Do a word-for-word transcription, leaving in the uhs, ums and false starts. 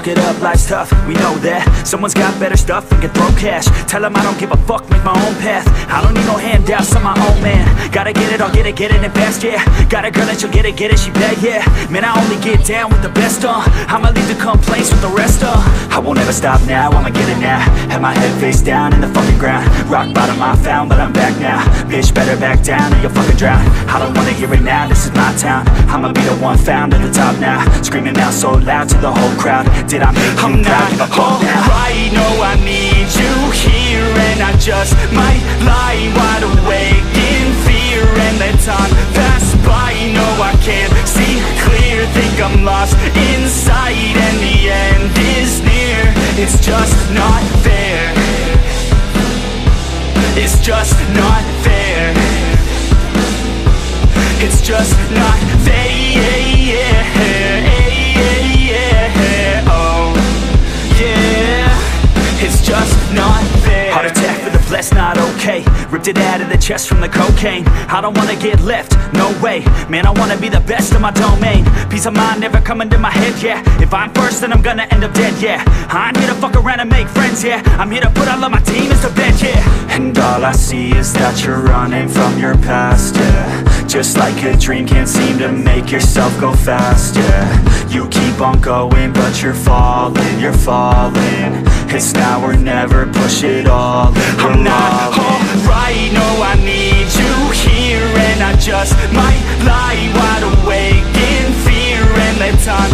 Suck it up, life's tough, we know that. Someone's got better stuff and can throw cash. Tell them I don't give a fuck, make my own path. I don't need no handouts, I'm my own man. Gotta get it, I'll get it, get it in fast, yeah. Got a girl that she'll get it, get it, she bad, yeah. Man, I only get down with the best, uh I'ma leave the complaints with the rest, uh I won't ever stop now, I'ma get it now. Have my head face down in the fucking ground. Rock bottom I found, but I'm back now. Bitch, better back down or you'll fucking drown. I don't wanna hear it now, this is my town. I'ma be the one found at the top now. Screaming out so loud to the whole crowd. Did I make I'm you proud? Give a fuck now. Right, no, I need you here, and I just might lie wide awake in fear, and let time pass by. No, I can't see clear, think I'm lost inside, and the end is near. It's just not fair. It's just not fair. It's just not fair. It's just not fair. Heart attack for the blessed, not okay. Ripped it out of the chest from the cocaine. I don't wanna get left, no way. Man, I wanna be the best in my domain. Peace of mind never coming to my head, yeah. If I'm first, then I'm gonna end up dead, yeah. I ain't here to fuck around and make friends, yeah. I'm here to put all of my team into bed, yeah. And all I see is that you're running from your past, yeah. Just like a dream, can't seem to make yourself go fast, yeah. You keep on going, but you're falling, you're falling. It's now or never, push it all. I'm not alright, no, I need you here, and I just might lie wide awake in fear, and let time